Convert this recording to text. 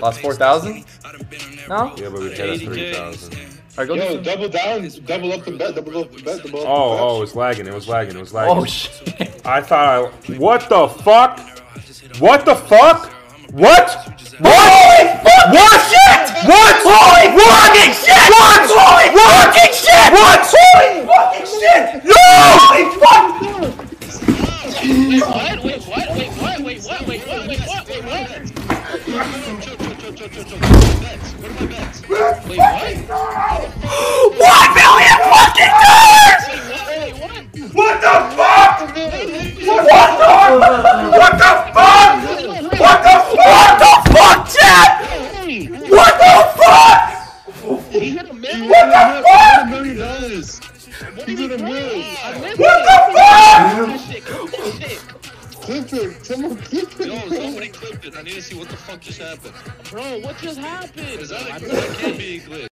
Lost 4,000? No? Yeah, but we got 3,000. All right, go. Yo, double down, double up the bet, double up the bet. Oh, it's lagging, it was lagging, it was lagging. Oh, shit. I thought I... What the fuck? What the fuck? What? What? What? Shit! What? Holy fucking shit! What? Holy fucking shit! What? Holy fucking shit! No! Holy fuck! Wait, what? Wait, what? Wait, what? Wait, what? Wait, what? Wait, what? Chill. What are my bets? Wait, what? $1 million fucking dollars! What the fuck? What the fuck? What the fuck, chat? What the fuck? He hit $1 million. What the fuck? What did he do? What the fuck? Clip it. Yo, somebody clipped it. I need to see what the fuck just happened. Bro, what just happened? Is that a clip? That can't be a clip.